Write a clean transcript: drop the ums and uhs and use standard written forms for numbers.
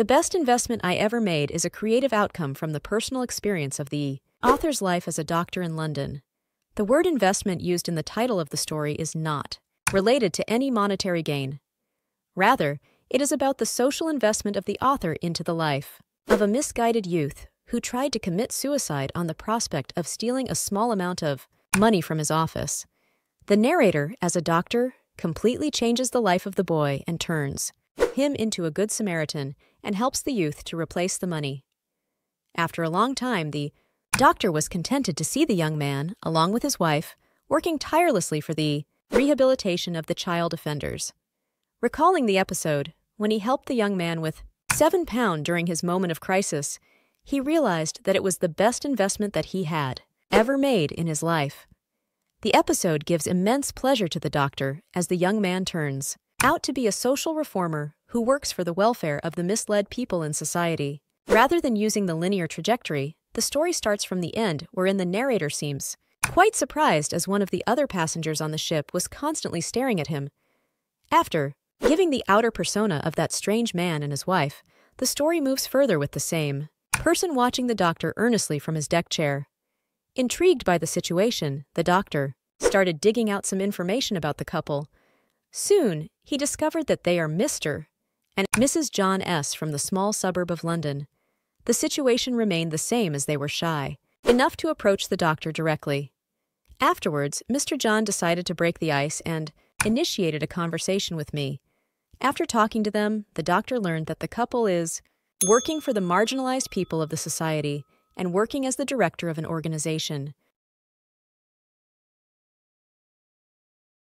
The best investment I ever made is a creative outcome from the personal experience of the author's life as a doctor in London. The word investment used in the title of the story is not related to any monetary gain. Rather, it is about the social investment of the author into the life of a misguided youth who tried to commit suicide on the prospect of stealing a small amount of money from his office. The narrator, as a doctor, completely changes the life of the boy and turns him into a good Samaritan and helps the youth to replace the money. After a long time, the doctor was contented to see the young man, along with his wife, working tirelessly for the rehabilitation of the child offenders. Recalling the episode, when he helped the young man with £7 during his moment of crisis, he realized that it was the best investment that he had ever made in his life. The episode gives immense pleasure to the doctor as the young man turns out to be a social reformer who works for the welfare of the misled people in society. Rather than using the linear trajectory, the story starts from the end, wherein the narrator seems quite surprised as one of the other passengers on the ship was constantly staring at him. After giving the outer persona of that strange man and his wife, the story moves further with the same person watching the doctor earnestly from his deck chair. Intrigued by the situation, the doctor started digging out some information about the couple. Soon, he discovered that they are Mr. and Mrs. John S. from the small suburb of London. The situation remained the same as they were shy enough to approach the doctor directly. Afterwards, Mr. John decided to break the ice and initiated a conversation with me. After talking to them, the doctor learned that the couple is working for the marginalized people of the society and working as the director of an organization.